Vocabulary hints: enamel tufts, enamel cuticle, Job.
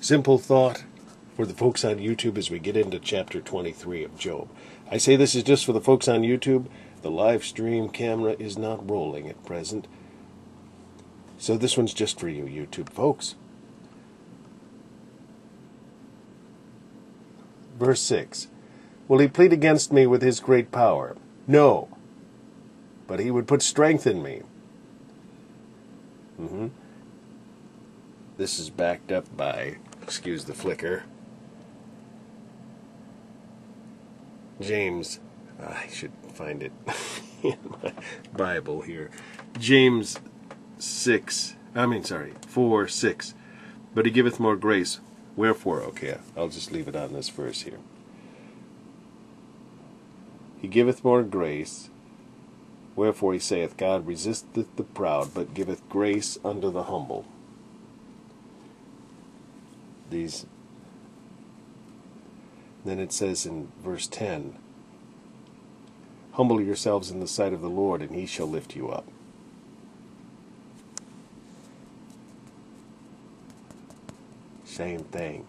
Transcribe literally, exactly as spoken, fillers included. Simple thought for the folks on YouTube as we get into chapter twenty-three of Job. I say this is just for the folks on YouTube. The live stream camera is not rolling at present. So this one's just for you YouTube folks. Verse six. Will he plead against me with his great power? No. But he would put strength in me. Mm-hmm. This is backed up by, excuse the flicker, James, I should find it in my Bible here, James six, I mean sorry, four, six, but he giveth more grace, wherefore, okay, I'll just leave it on this verse here. He giveth more grace, wherefore he saith, God resisteth the proud, but giveth grace unto the humble. These. Then it says in verse ten, humble yourselves in the sight of the Lord, and he shall lift you up. Same thing.